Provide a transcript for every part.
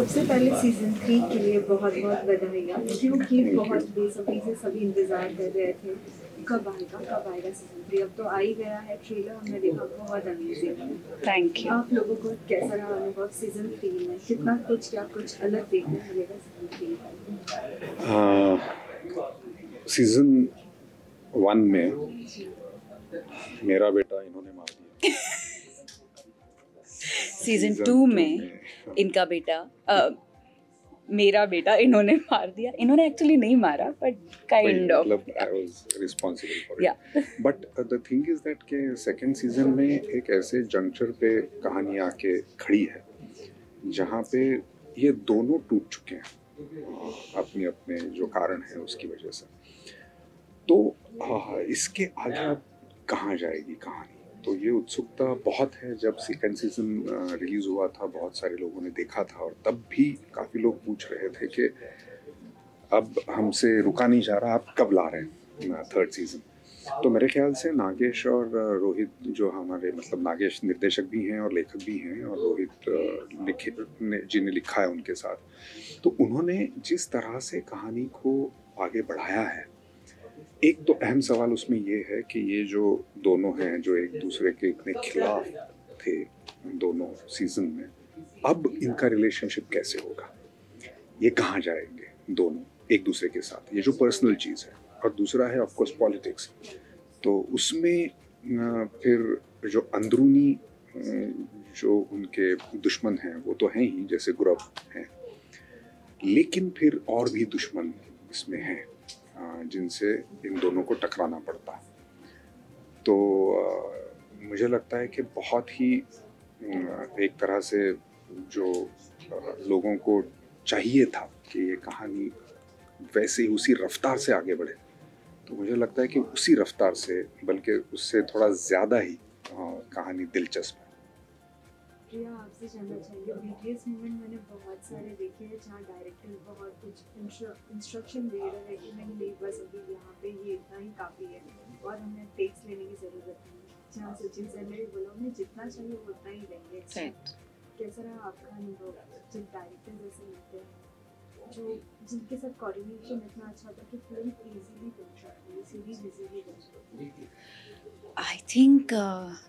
सबसे पहले सीजन 3 के लिए बहुत बहुत बधाइयाँ, क्योंकि बहुत बेसब्री से सभी इंतजार कर रहे थे कब आएगा सीजन 3। अब तो आ ही गया है, ट्रेलर हमने देखा, बहुत अमेजिंग। Thank you. आप लोगों को कैसा रहा अनुभव सीजन 3 में? कितना कुछ या कुछ अलग देखने को मिलेगा सीजन 3? सीजन 1 में मेरा बेटा इन्होंने मार दिया। सीजन 2 में इनका बेटा मेरा बेटा इन्होंने मार दिया। इन्होंने एक्चुअली नहीं मारा, but kind of I was responsible for it. But the thing is that के सेकंड सीजन में एक ऐसे जंक्चर पे कहानी आके खड़ी है जहाँ पे ये दोनों टूट चुके हैं अपने अपने जो कारण है उसकी वजह से। तो इसके आगे कहाँ जाएगी कहानी, तो ये उत्सुकता बहुत है। जब सेकेंड सीजन रिलीज़ हुआ था, बहुत सारे लोगों ने देखा था और तब भी काफ़ी लोग पूछ रहे थे कि अब हमसे रुका नहीं जा रहा, आप कब ला रहे हैं थर्ड सीज़न। तो मेरे ख्याल से नागेश और रोहित जो हमारे नागेश निर्देशक भी हैं और लेखक भी हैं, और रोहित जिन्हें लिखा है उनके साथ, तो उन्होंने जिस तरह से कहानी को आगे बढ़ाया है, एक तो अहम सवाल उसमें ये है कि ये जो दोनों हैं जो एक दूसरे के इतने खिलाफ थे दोनों सीजन में, अब इनका रिलेशनशिप कैसे होगा, ये कहाँ जाएंगे दोनों एक दूसरे के साथ, ये जो पर्सनल चीज़ है। और दूसरा है ऑफ कोर्स पॉलिटिक्स, तो उसमें फिर जो अंदरूनी जो उनके दुश्मन हैं वो तो हैं ही, जैसे ग्रुप हैं, लेकिन फिर और भी दुश्मन इसमें हैं जिनसे इन दोनों को टकराना पड़ता है। तो मुझे लगता है कि बहुत ही एक तरह से जो लोगों को चाहिए था कि ये कहानी वैसे ही उसी रफ्तार से आगे बढ़े, तो मुझे लगता है कि उसी रफ्तार से बल्कि उससे थोड़ा ज़्यादा ही कहानी दिलचस्प है। प्रिया, आपसे जानना चाहिए, BTS मूवमेंट मैंने बहुत सारे देखे हैं जहाँ डायरेक्टर बहुत कुछ इंस्ट्रक्शन दे रहा है कि नहीं बस अभी यहाँ पे ये इतना ही काफ़ी है और हमें टेक्स लेने की ज़रूरत नहीं, जहाँ सचिन सर ने भी बोला हमने जितना चाहिए उतना ही लेंगे। कैसा रहा आपका अनुभव जब डायरेक्टर जैसे मिलते हैं जो जिनके साथ कोऑर्डिनेशन इतना अच्छा था कि फिल्म ईजीली बन सकती है, सीरीज इजीली बन सकती है? आई थिंक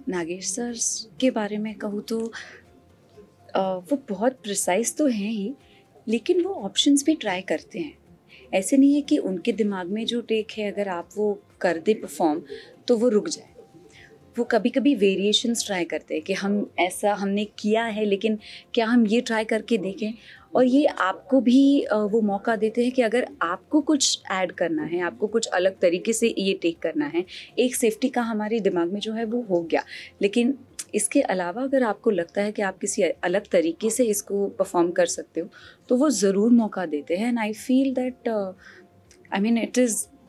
नागेश सर के बारे में कहूँ तो वो बहुत प्रिसाइज तो हैं ही, लेकिन वो ऑप्शंस भी ट्राई करते हैं। ऐसे नहीं है कि उनके दिमाग में जो टेक है अगर आप वो कर दे परफॉर्म तो वो रुक जाए। वो कभी कभी वेरिएशंस ट्राई करते हैं कि हम ऐसा हमने किया है लेकिन क्या हम ये ट्राई करके देखें, और ये आपको भी वो मौका देते हैं कि अगर आपको कुछ ऐड करना है, आपको कुछ अलग तरीके से ये टेक करना है। एक सेफ्टी का हमारे दिमाग में जो है वो हो गया, लेकिन इसके अलावा अगर आपको लगता है कि आप किसी अलग तरीके से इसको परफॉर्म कर सकते हो तो वो ज़रूर मौका देते हैं। And I feel that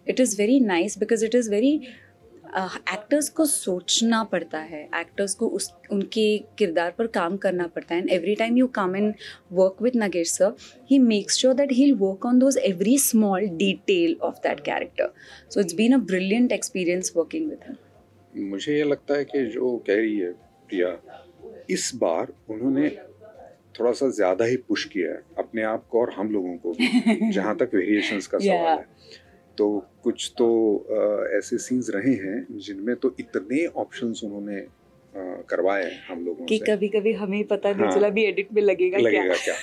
it is very nice because it is very actors को सोचना पड़ता है, एक्टर्स को उनके किरदार पर काम करना पड़ता है। And every time you come and work with Nagesh sir, he makes sure that he will work on those every small detail of that character. So it's been a brilliant experience working with him. मुझे ये लगता है कि जो कह रही है प्रिया, इस बार उन्होंने थोड़ा सा ज़्यादा ही पुश किया है अपने आप को और हम लोगों को जहाँ तक वेरिएशंस का सवाल है। तो कुछ तो ऐसे सीन्स रहे हैं जिनमें तो इतने ऑप्शंस उन्होंने करवाए हैं हम लोगों से कि कभी कभी हमें पता नहीं चला भी एडिट में लगेगा क्या।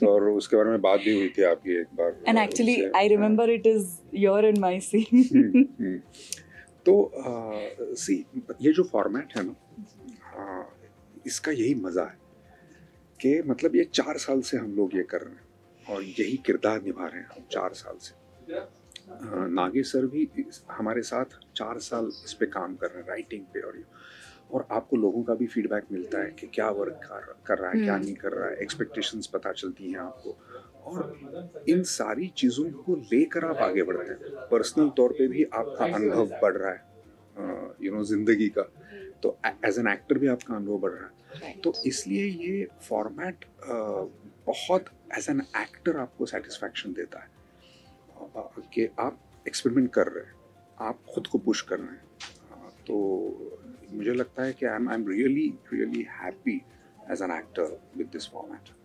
तो और उसके बारे में बात भी हुई थी आपकी एक बार, and actually I remember it is your and my scene. तो ये जो फॉर्मेट है ना, इसका यही मज़ा है कि ये 4 साल से हम लोग ये कर रहे हैं और यही किरदार निभा रहे हैं हम 4 साल से। नागेश सर भी हमारे साथ 4 साल इस पे काम कर रहे हैं, राइटिंग पे, और आपको लोगों का भी फीडबैक मिलता है कि क्या वर्क कर रहा है, क्या नहीं कर रहा है, एक्सपेक्टेशंस पता चलती हैं आपको, और इन सारी चीज़ों को लेकर आप आगे बढ़ते हैं। पर्सनल तौर पे भी आपका अनुभव बढ़ रहा है, ज़िंदगी का, तो एज एन एक्टर भी आपका अनुभव बढ़ रहा है। तो इसलिए ये फॉर्मेट बहुत एज एन एक्टर आपको सेटिस्फैक्शन देता है कि आप एक्सपेरिमेंट कर रहे हैं, आप खुद को पुश कर रहे हैं। तो मुझे लगता है कि I am really happy as an actor with this format.